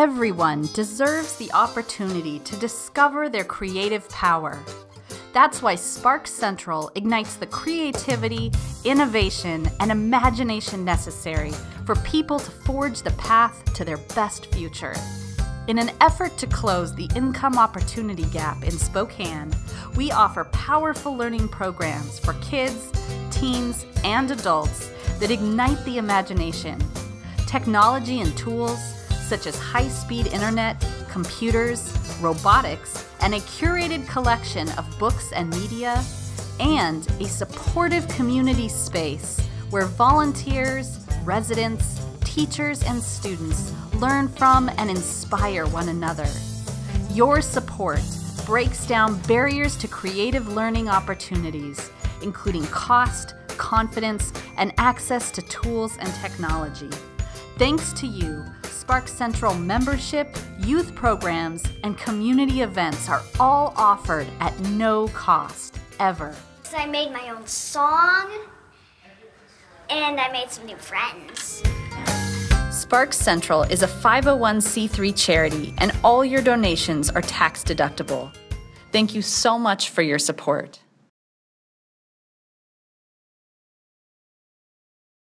Everyone deserves the opportunity to discover their creative power. That's why Spark Central ignites the creativity, innovation, and imagination necessary for people to forge the path to their best future. In an effort to close the income opportunity gap in Spokane, we offer powerful learning programs for kids, teens, and adults that ignite the imagination. Technology and tools such as high-speed internet, computers, robotics, and a curated collection of books and media, and a supportive community space where volunteers, residents, teachers, and students learn from and inspire one another. Your support breaks down barriers to creative learning opportunities, including cost, confidence, and access to tools and technology. Thanks to you, Spark Central membership, youth programs, and community events are all offered at no cost, ever. So I made my own song, and I made some new friends. Spark Central is a 501(c)3 charity, and all your donations are tax deductible. Thank you so much for your support.